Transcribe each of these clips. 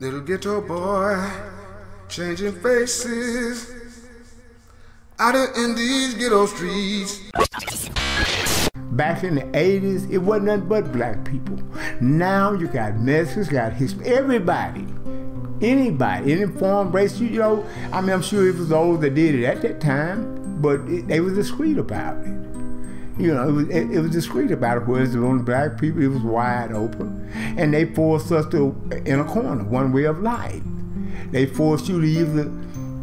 Little ghetto boy, changing faces out in these ghetto streets. Back in the 80s, it wasn't nothing but black people. Now you got Mexicans, got Hispanics, everybody. Anybody, any form, race, you know. I mean, I'm sure it was those that did it at that time, but they were discreet about it. You know, it was discreet about it, whereas on black people, it was wide open. And they forced us to, in a corner, one way of life. They forced you to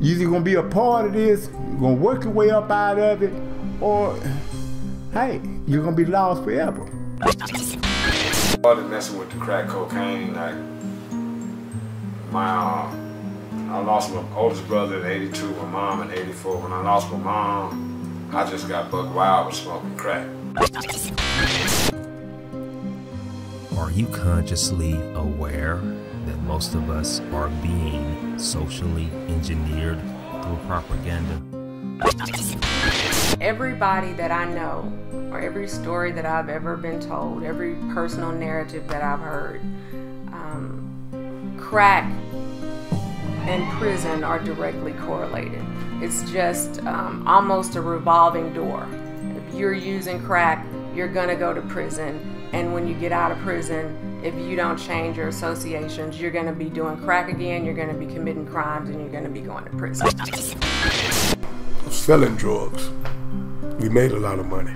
either gonna be a part of this, you're gonna work your way up out of it, or, hey, you're gonna be lost forever. I started messing with the crack cocaine, like, I lost my oldest brother in 82, my mom in 84. When I lost my mom, I just got buck wild with smoking crack. Are you consciously aware that most of us are being socially engineered through propaganda? Everybody that I know, or every story that I've ever been told, every personal narrative that I've heard, crack and prison are directly correlated. It's just almost a revolving door. If you're using crack, you're gonna go to prison. And when you get out of prison, if you don't change your associations, you're gonna be doing crack again, you're gonna be committing crimes, and you're gonna be going to prison. Selling drugs, we made a lot of money.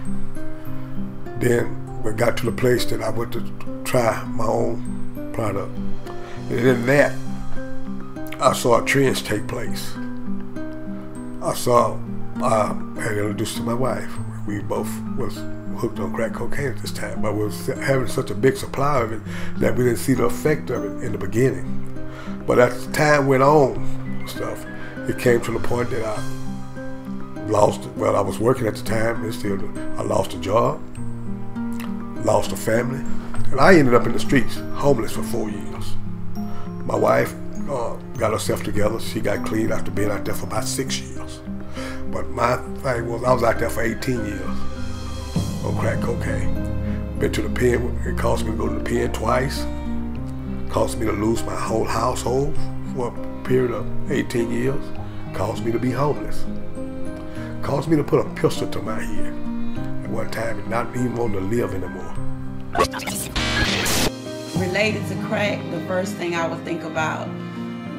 Then we got to the place that I went to try my own product. And in that, I saw trends take place. I saw, I had introduced to my wife. We both was hooked on crack cocaine at this time, but we was having such a big supply of it that we didn't see the effect of it in the beginning. But as time went on, stuff, it came to the point that I lost, well, I was working at the time, and still, I lost a job, lost a family, and I ended up in the streets, homeless for 4 years. My wife got herself together. She got clean after being out there for about 6 years. But my thing was, I was out there for 18 years on crack cocaine. Been to the pen. It cost me to go to the pen twice. It cost me to lose my whole household for a period of 18 years. It cost me to be homeless. It cost me to put a pistol to my head at one time and not even want to live anymore. Related to crack, the first thing I would think about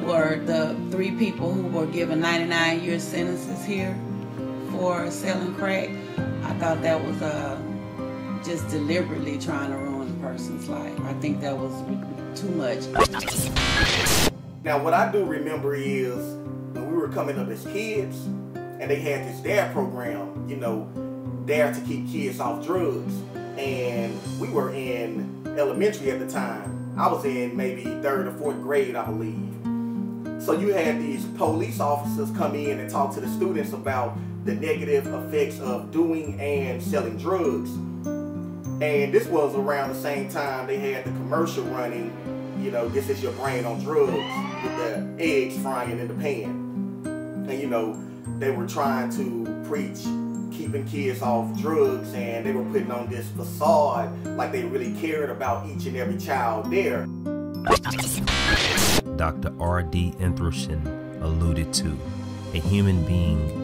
were the 3 people who were given 99-year sentences here for selling crack. I thought that was just deliberately trying to ruin a person's life. I think that was too much. Now, what I do remember is when we were coming up as kids and they had this DARE program, you know, DARE to keep kids off drugs. And we were in elementary at the time. I was in maybe 3rd or 4th grade, I believe. So you had these police officers come in and talk to the students about the negative effects of doing and selling drugs. And this was around the same time they had the commercial running, you know, this is your brain on drugs, with the eggs frying in the pan. And you know, they were trying to preach keeping kids off drugs, and they were putting on this facade like they really cared about each and every child there. Dr. R. D. Inthrushin alluded to, a human being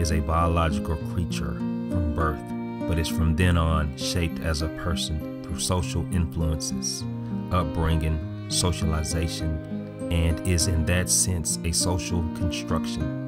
is a biological creature from birth, but is from then on shaped as a person through social influences, upbringing, socialization, and is in that sense a social construction.